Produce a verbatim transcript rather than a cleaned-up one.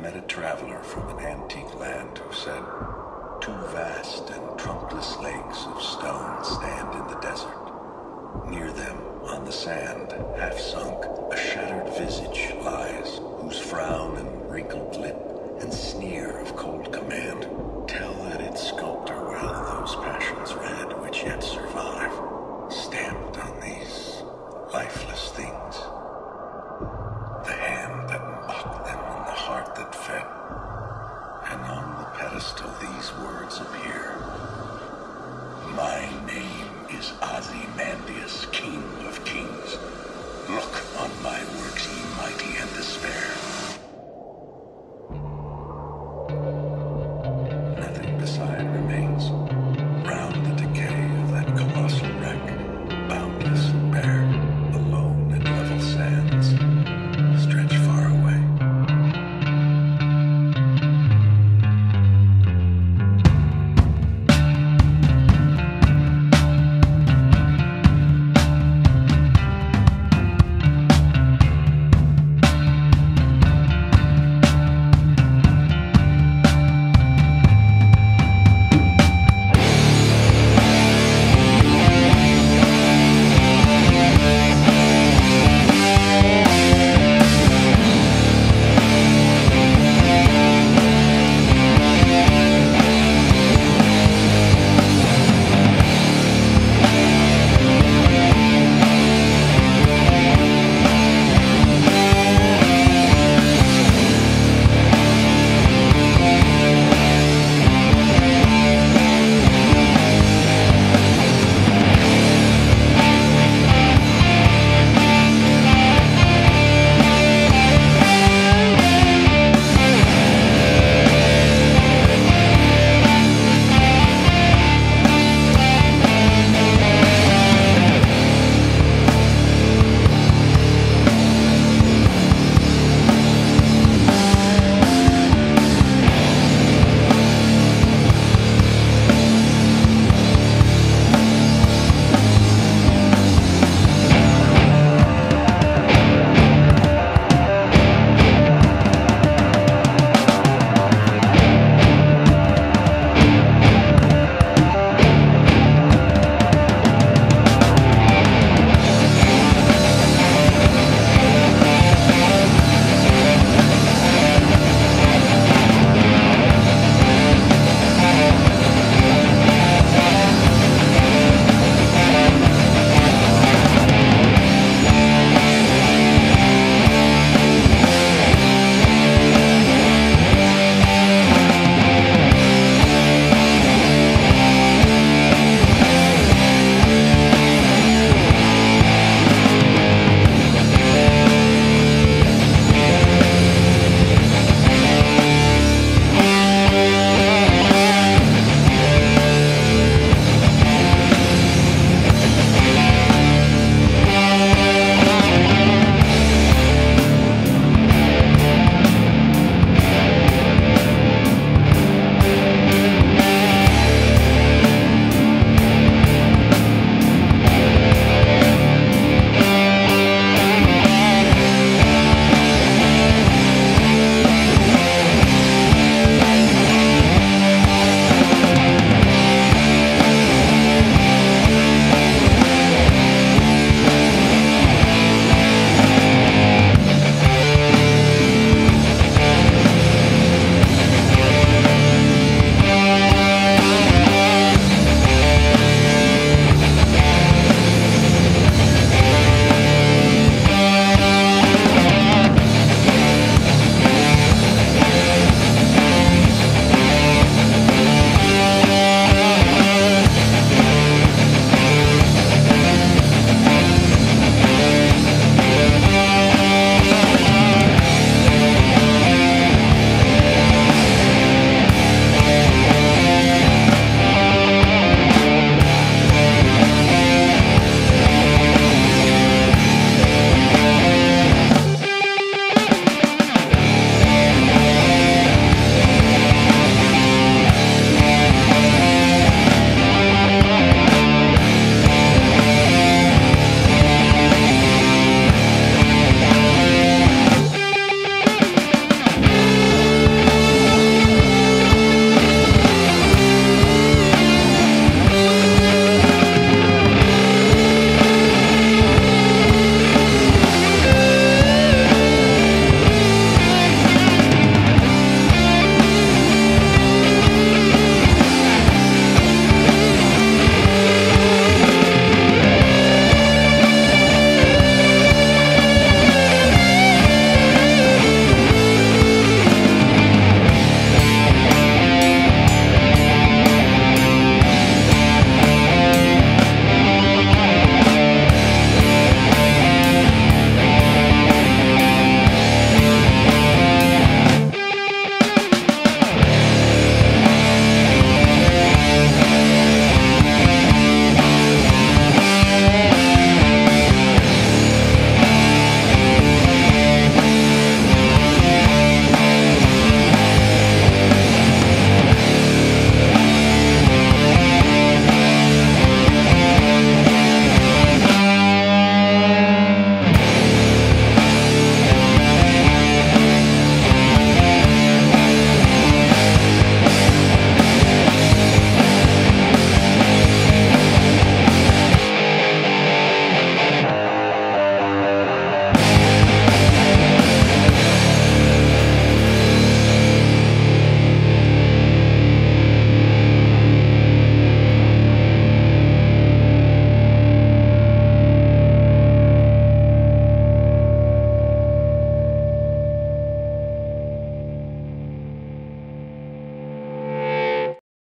met a traveler from an antique land who said, two vast and trunkless lakes of stone stand in the desert. Near them, on the sand, half sunk, a shattered visage lies, whose frown and wrinkled lip and sneer of cold command